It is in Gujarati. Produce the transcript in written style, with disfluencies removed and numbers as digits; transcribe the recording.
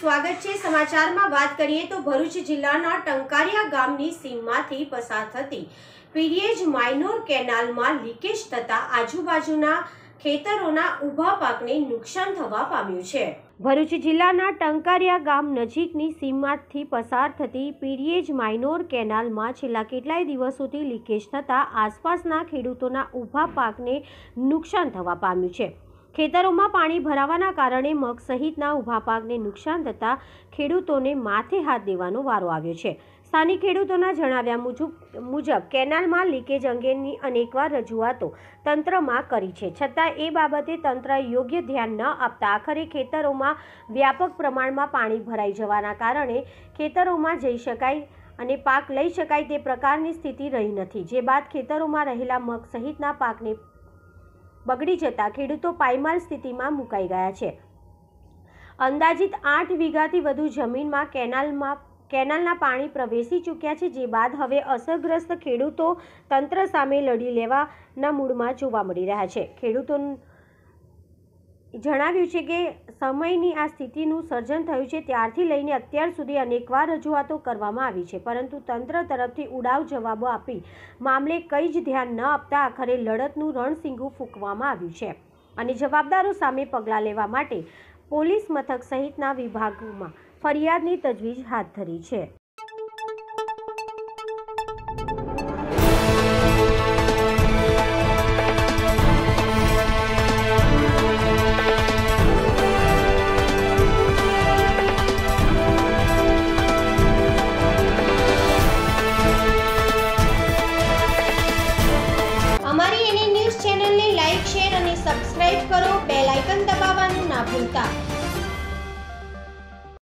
स्वागत छे। समाचारमां वात करीए तो भरूच जिल्लाना टंकारिया गामनी सीममांथी पसार थती પિરિયેજ માઇનોર કેનાલમાં લીકેજ થતા આજુબાજુના ખેતરોના ઊભા પાકને નુકસાન થવા પામ્યું છે। ભરૂચ જિલ્લાના ટંકારિયા ગામ નજીકની સીમમાંથી પસાર થતી પિરિયેજ માઇનોર કેનાલમાં છેલ્લા કેટલાય દિવસોથી લીકેજ થતા આસપાસના ખેડૂતોના ઊભા પાકને નુકસાન થવા પામ્યું છે। ખેતરોમાં પાણી ભરાવાના કારણે મગ સહિતના ઊભા પાકને નુકસાન થતા ખેડૂતોને માથે હાથ દેવાનો વારો આવ્યો છે। સ્થાનિક ખેડૂતોના જણાવ્યા મુજબ કેનાલમાં લીકેજ અંગેની અનેકવાર રજૂઆતો તંત્રમાં કરી છે, છતાં એ બાબતે તંત્ર યોગ્ય ધ્યાન ન આપતા આખરે ખેતરોમાં વ્યાપક પ્રમાણમાં પાણી ભરાઈ જવાના કારણે ખેતરોમાં જઈ શકાય અને પાક લઈ શકાય તે પ્રકારની સ્થિતિ રહી નથી, જે બાદ ખેતરોમાં રહેલા મગ સહિતના પાકને બગડી જતા ખેડૂતો પાયમાલ સ્થિતિમાં મુકાઈ ગયા છે। અંદાજિત 8 વીઘાથી વધુ જમીનમાં કેનાલના પાણી પ્રવેશી ચૂક્યા છે, જે બાદ હવે અસરગ્રસ્ત ખેડૂતો તંત્ર સામે લડી લેવાના મૂડમાં જોવા મળી રહ્યા છે। ખેડૂતો જણાવ્યું છે કે સમયની આ સ્થિતિનું સર્જન થયું છે, ત્યારથી લઈને અત્યાર સુધી અનેકવાર રજૂઆતો કરવામાં આવી છે, પરંતુ તંત્ર તરફથી ઉડાવ જવાબો આપી મામલે કંઈ જ ધ્યાન ન આપતા આખરે લડતનું રણસિંગું ફૂંકવામાં આવ્યું છે અને જવાબદારો સામે પગલાં લેવા માટે પોલીસ મથક સહિતના વિભાગોમાં ફરિયાદની તજવીજ હાથ ધરી છે। અમારી NN ન્યૂઝ ચેનલને લાઈક, શેર અને સબસ્ક્રાઇબ કરો, બેલ આઇકન દબાવવાનું ના ભૂલતા।